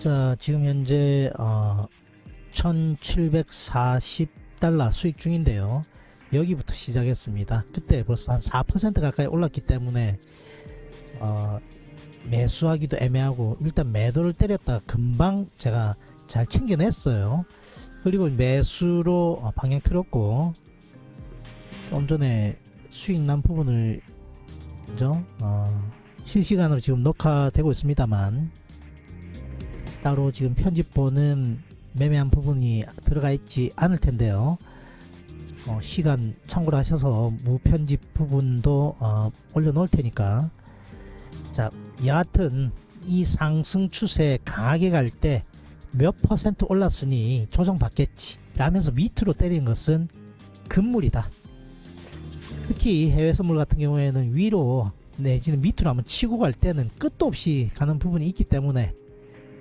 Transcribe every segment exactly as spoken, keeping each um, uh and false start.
자, 지금 현재 어, 천칠백사십 달러 수익 중인데요. 여기부터 시작했습니다. 그때 벌써 한 사 퍼센트 가까이 올랐기 때문에 어, 매수하기도 애매하고, 일단 매도를 때렸다 금방 제가 잘 챙겨냈어요. 그리고 매수로 방향 틀었고, 좀 전에 수익 난 부분을 그죠? 어, 실시간으로 지금 녹화되고 있습니다만, 따로 지금 편집본은 매매한 부분이 들어가 있지 않을 텐데요. 어, 시간 참고를 하셔서 무편집 부분도 어, 올려놓을 테니까. 자, 여하튼 이 상승 추세 강하게 갈 때 몇 퍼센트 올랐으니 조정받겠지 라면서 밑으로 때린 것은 금물이다. 특히 해외 선물 같은 경우에는 위로 내지는 밑으로 한번 치고 갈 때는 끝도 없이 가는 부분이 있기 때문에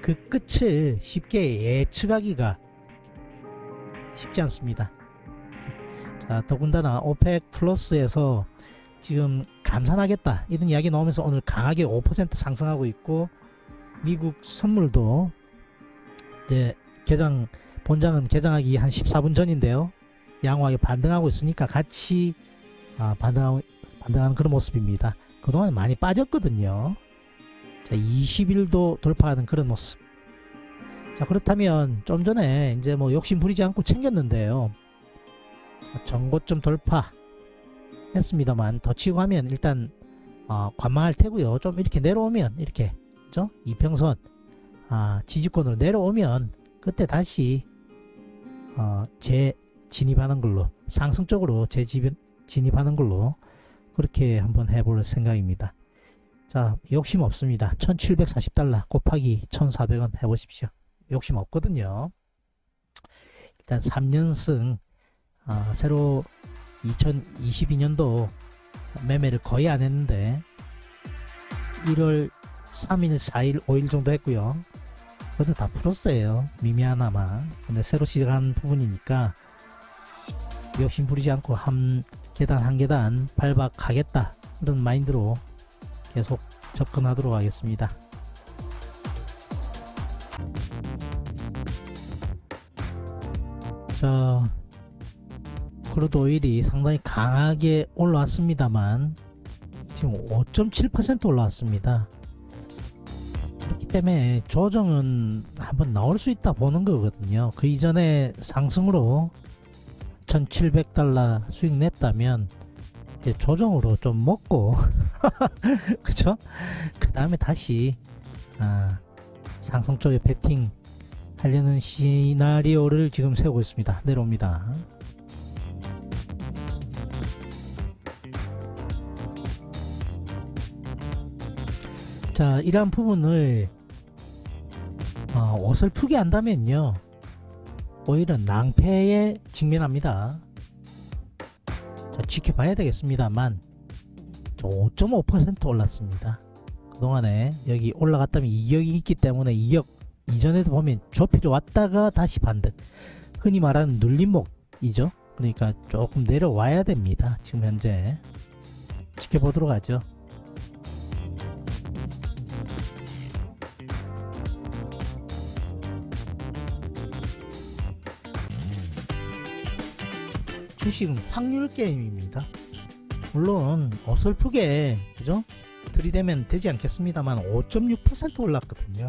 그 끝을 쉽게 예측하기가 쉽지 않습니다. 자, 더군다나 오펙 플러스에서 지금 감산하겠다 이런 이야기 나오면서 오늘 강하게 오 퍼센트 상승하고 있고, 미국 선물도 이제 개장, 본장은 개장하기 한 십사 분 전인데요, 양호하게 반등하고 있으니까 같이 아, 반등하고, 반등하는 그런 모습입니다. 그동안 많이 빠졌거든요. 자, 이십 일도 돌파하는 그런 모습. 자, 그렇다면 좀 전에 이제 뭐 욕심 부리지 않고 챙겼는데요, 자, 전고점 돌파 했습니다만 더 치고 하면 일단 어, 관망할 테고요. 좀 이렇게 내려오면 이렇게 그죠? 이평선 아, 지지권으로 내려오면 그때 다시 어, 재진입하는 걸로, 상승 쪽으로 재진입하는 걸로 그렇게 한번 해볼 생각입니다. 자, 욕심 없습니다. 천칠백사십 달러 곱하기 천사백 원 해보십시오. 욕심 없거든요. 일단 삼 연승 아, 새로 이천이십이 년도 매매를 거의 안 했는데 일월 삼일, 사일, 오일 정도 했고요. 그것도 다 플러스예요. 미미하나마. 근데 새로 시작한 부분이니까 욕심 부리지 않고 한 계단 한 계단 밟아가겠다 이런 마인드로 계속 접근하도록 하겠습니다. 자, 크루드 오일이 상당히 강하게 올라왔습니다만 지금 오 점 칠 퍼센트 올라왔습니다. 그렇기 때문에 조정은 한번 나올 수 있다 보는 거거든요. 그 이전에 상승으로 천칠백 달러 수익 냈다면 이제 조정으로 좀 먹고 그죠? 그 다음에 다시 아, 상승 쪽에 배팅 하려는 시나리오를 지금 세우고 있습니다. 내려옵니다. 자, 이러한 부분을 어, 어설프게 한다면요 오히려 낭패에 직면합니다. 자, 지켜봐야 되겠습니다만 오 점 오 퍼센트 올랐습니다. 그동안에 여기 올라갔다면 이격이 있기 때문에 이격 이전에도 보면 좁히려 왔다가 다시 반등, 흔히 말하는 눌림목이죠. 그러니까 조금 내려와야 됩니다. 지금 현재 지켜보도록 하죠. 주식은 확률 게임입니다. 물론 어설프게 그죠? 들이대면 되지 않겠습니다만 오 점 육 퍼센트 올랐거든요.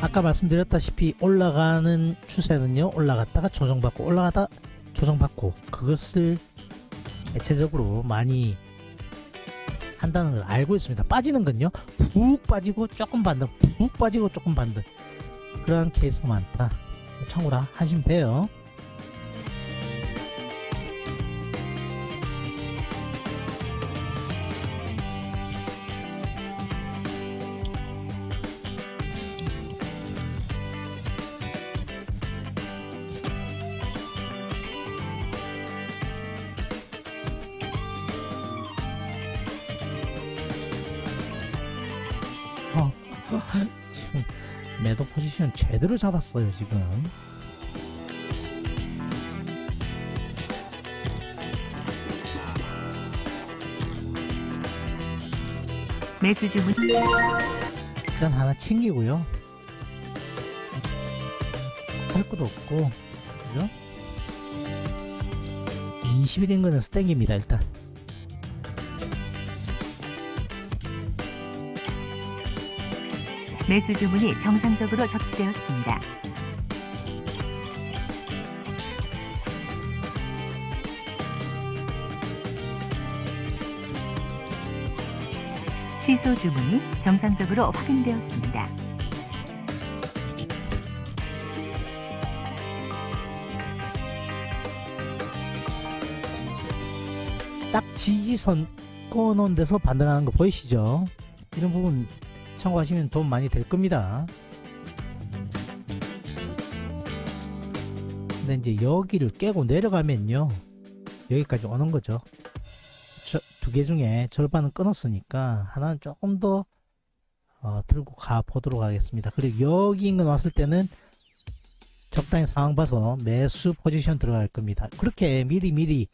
아까 말씀드렸다시피 올라가는 추세는요, 올라갔다가 조정받고 올라가다 조정받고, 그것을 대체적으로 많이 한다는 걸 알고 있습니다. 빠지는 건요, 푹 빠지고 조금 반등, 푹 빠지고 조금 반등, 그러한 케이스가 많다 참고라 하시면 돼요. 지금 매도 포지션 제대로 잡았어요. 지금 매수 주문. 일단 하나 챙기고요. 할 것도 없고, 그죠? 이십이 된 거는 스택입니다, 일단. 매수 주문이 정상적으로 접수되었습니다. 취소 주문이 정상적으로 확인되었습니다. 딱 지지선 꺼놓은 데서 반등하는 거 보이시죠? 이런 부분 참고하시면 도움 많이 될 겁니다. 근데 이제 여기를 깨고 내려가면요, 여기까지 오는 거죠. 두 개 중에 절반은 끊었으니까 하나는 조금 더 어, 들고 가 보도록 하겠습니다. 그리고 여기 인근 왔을 때는 적당히 상황 봐서 매수 포지션 들어갈 겁니다. 그렇게 미리 미리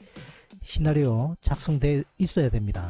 시나리오 작성되어 있어야 됩니다.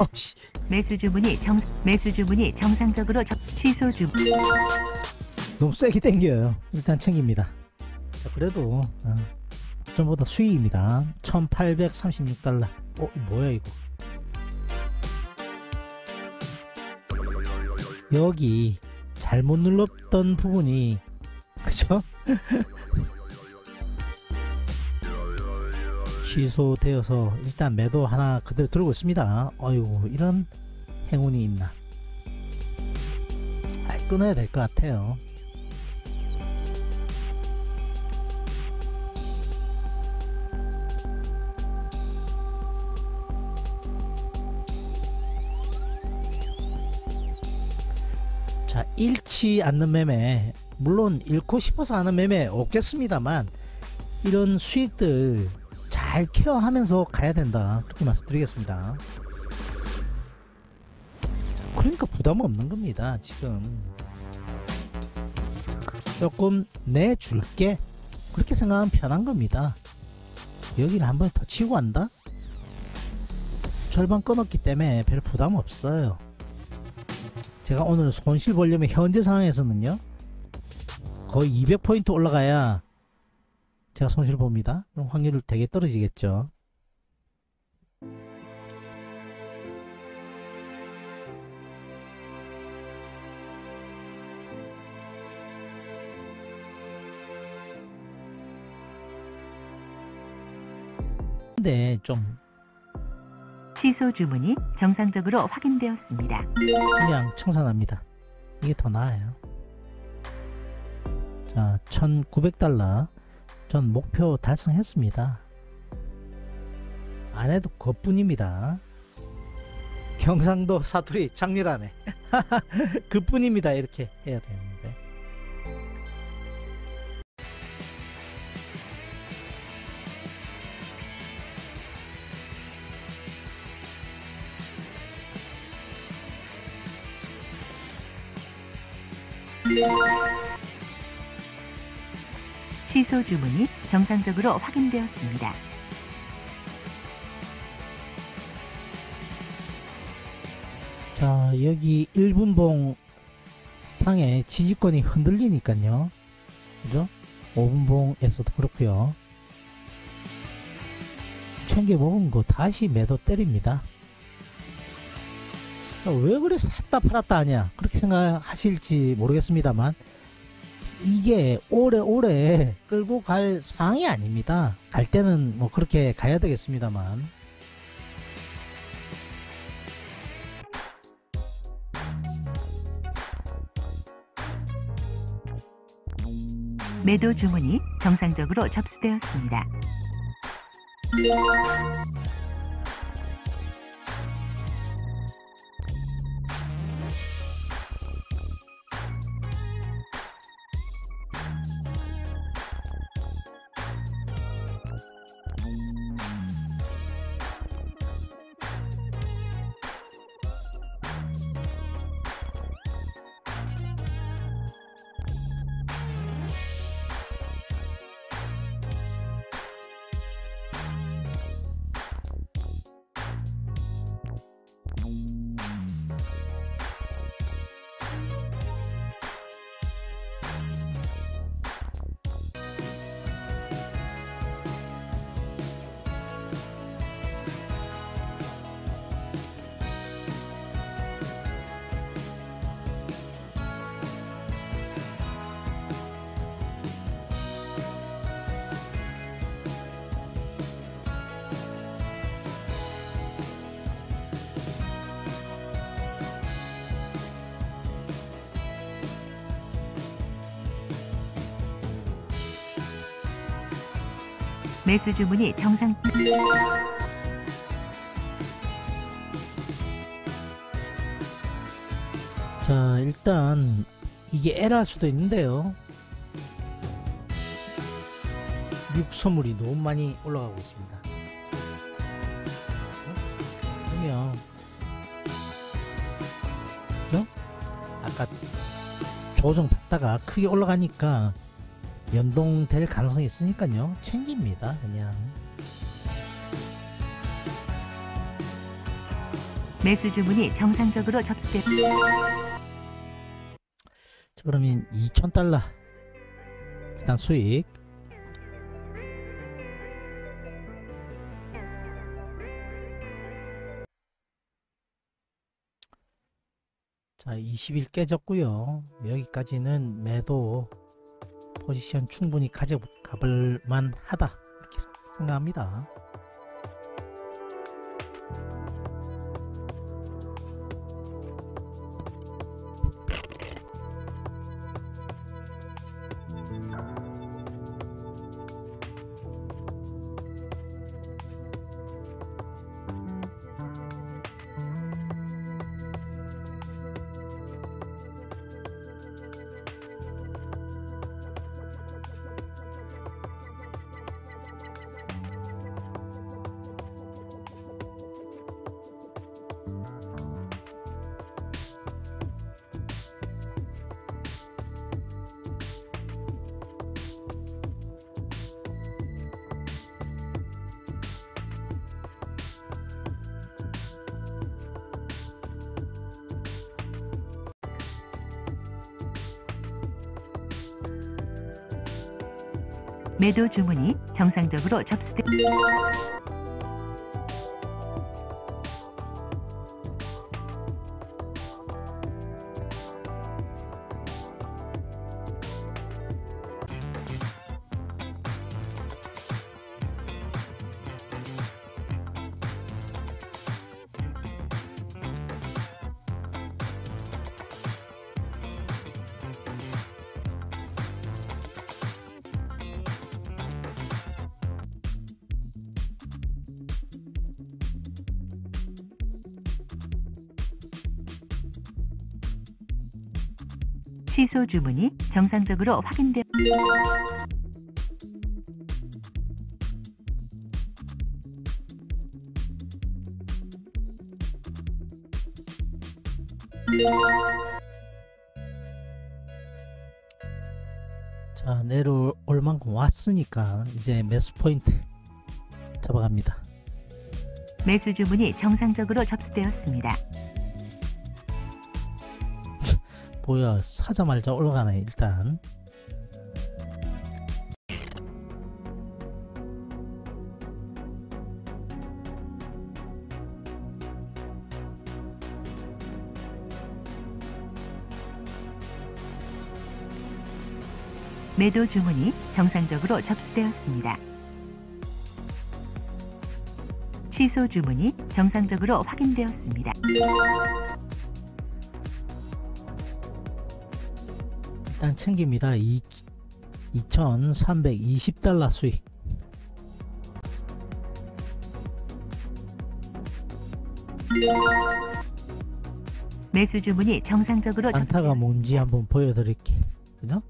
어, 매수 주문이 정 매수 주문이 정상적으로 접, 취소 주문. 너무 세게 당겨요. 일단 챙깁니다. 자, 그래도 어, 전보다 수익입니다. 천팔백삼십육 달러. 어, 뭐야 이거? 여기 잘못 눌렀던 부분이, 그죠? 취소되어서 일단 매도 하나 그대로 들고 있습니다. 어이구, 이런 행운이 있나. 아, 끊어야 될 것 같아요. 자, 잃지 않는 매매, 물론 잃고 싶어서 하는 매매 없겠습니다만, 이런 수익들 잘 케어하면서 가야 된다, 그렇게 말씀드리겠습니다. 그러니까 부담 없는 겁니다. 지금 조금 내줄게, 그렇게 생각하면 편한 겁니다. 여기를 한번 더 치고 간다? 절반 끊었기 때문에 별 부담 없어요. 제가 오늘 손실 보려면 현재 상황에서는요, 거의 이백 포인트 올라가야 제가 손실 봅니다. 그럼 확률을 되게 떨어지겠죠. 근데 좀 취소 주문이 정상적으로 확인되었습니다. 그냥 청산합니다. 이게 더 나아요. 자, 천구백 달러. 전 목표 달성했습니다. 안 해도 그뿐입니다. 경상도 사투리 장렬하네. 그뿐입니다. 이렇게 해야 되는데. 취소 주문이 정상적으로 확인되었습니다. 자, 여기 일 분봉 상에 지지권이 흔들리니까요, 그죠? 오 분봉에서도 그렇고요. 챙겨 먹은 거 다시 매도 때립니다. 자, 왜 그래 샀다 팔았다 하냐, 그렇게 생각하실지 모르겠습니다만, 이게 오래오래 끌고 갈 상황이 아닙니다. 갈 때는 뭐 그렇게 가야 되겠습니다만, 매도 주문이 정상적으로 접수되었습니다. 매수 주문이 정상... 자, 일단 이게 에러일 수도 있는데요. 미국 선물이 너무 많이 올라가고 있습니다. 그러면 그죠? 아까 조정받다가 크게 올라가니까 연동될 가능성이 있으니까요. 챙깁니다. 그냥 매수 주문이 정상적으로 접수돼. 자, 그러면 이천 달러 일단 수익. 자, 이십 일 깨졌고요. 여기까지는 매도 포지션 충분히 가져가볼만 하다, 이렇게 생각합니다. 매도 주문이 정상적으로 접수돼. 취소 주문이 정상적으로 확인돼. 자, 내려올 만큼 왔으니까 이제 매수 포인트 잡아갑니다. 매수 주문이 정상적으로 접수되었습니다. 뭐야, 사자마자 올라가네. 일단 매도 주문이 정상적으로 접수되었습니다. 취소 주문이 정상적으로 확인되었습니다. 일단 챙깁니다. 이, 이천삼백이십 달러 수익. 매수 주문이 정상적으로 단타가 뭔지 한번 보여드릴게. 그죠?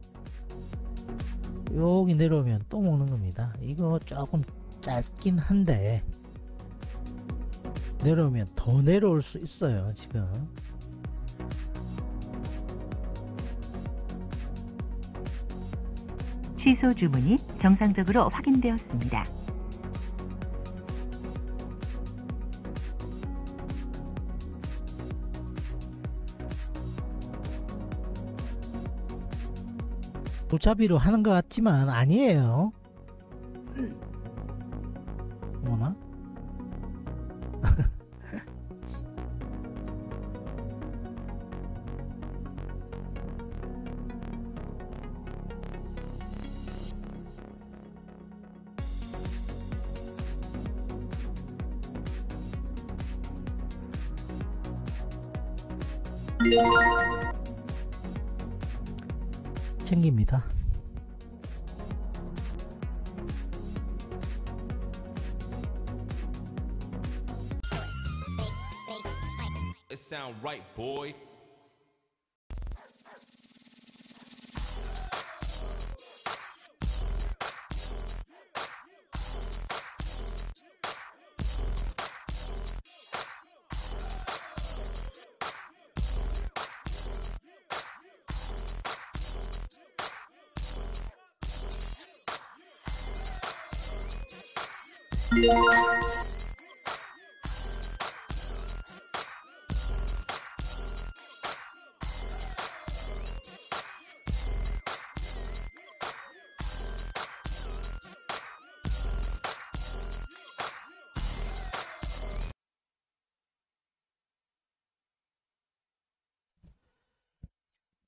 여기 내려오면 또 먹는 겁니다. 이거 조금 짧긴 한데 내려오면 더 내려올 수 있어요. 지금 취소 주문이 정상적으로 확인되었습니다. 무차비로 하는 것 같지만 아니에요. 뭐나? 챙깁니다. It sound right, boy.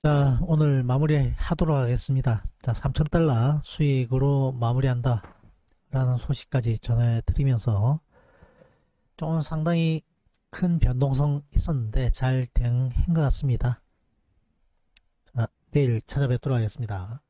자, 오늘 마무리 하도록 하겠습니다. 자, 삼천 달러 수익으로 마무리한다 라는 소식까지 전해드리면서 좀 상당히 큰 변동성 있었는데 잘 대응한 것 같습니다. 자, 내일 찾아뵙도록 하겠습니다.